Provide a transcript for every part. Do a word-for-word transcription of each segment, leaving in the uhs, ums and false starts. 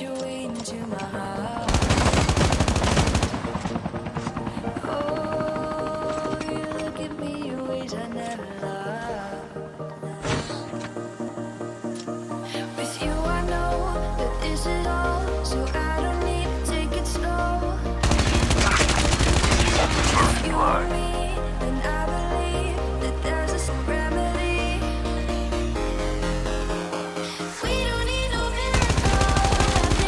you into my heart. Oh, you look at me ways I never loved. With you I know that this is all, so I don't need to take it slow. If you want me, then I believe that there's a remedy. We don't need no miracle. I think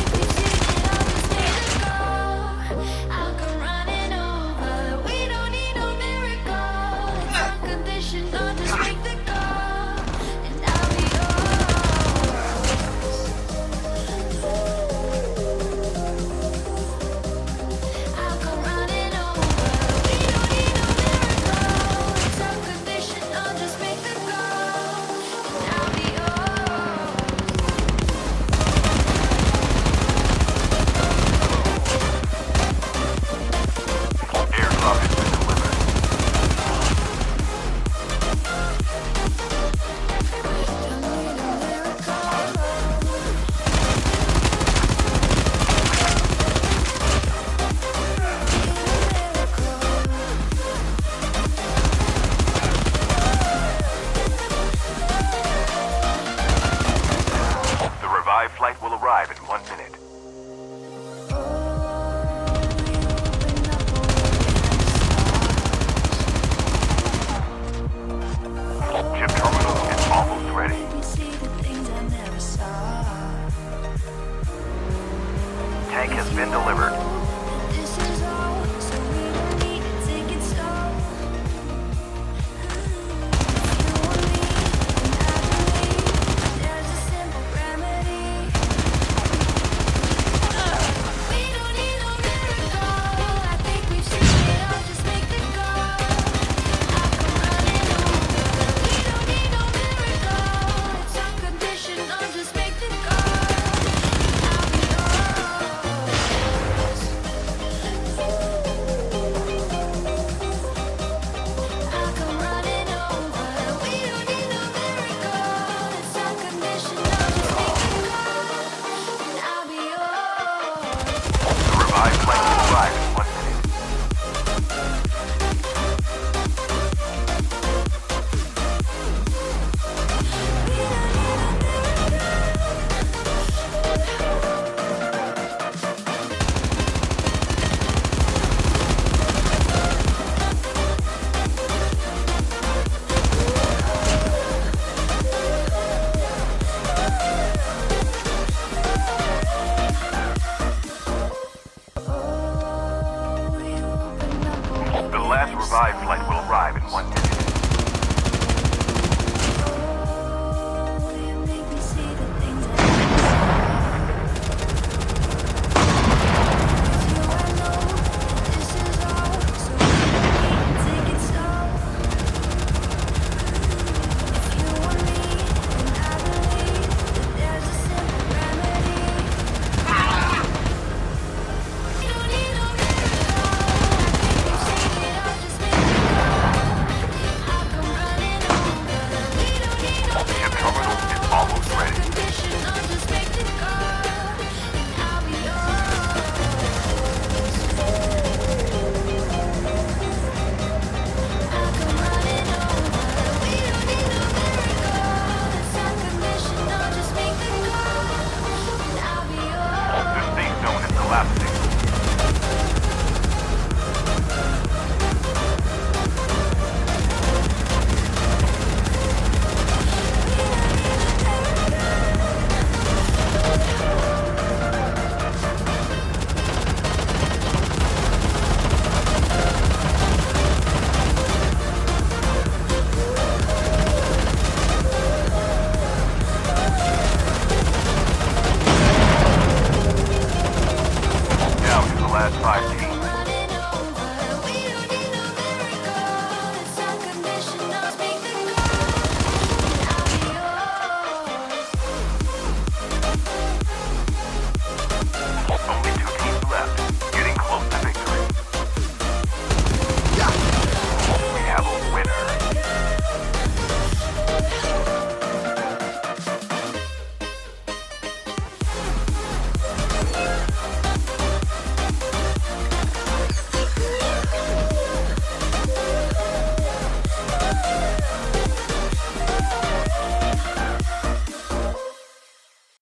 we've seen it all, just need to go. I'll come running over. We don't need no miracle. It's unconditional, just make the call, and I'll be yours. I'll come running over. We don't need no miracle. It's unconditional, just make the call, and I'll be yours. Airdrop has been delivered. The revived flight will arrive in one minute. Ship terminal is almost ready. Tank has been delivered. We don't need no miracle. I think we've seen it all. Just make the call. I'll come running over. We don't need no miracle. It's unconditional. Just make the call. I'll be yours. I'll come running over. We don't need no miracle. It's unconditional. Just make the call, and I'll be yours. The revived flight will arrive in one minute. The last revived flight will arrive in one minute.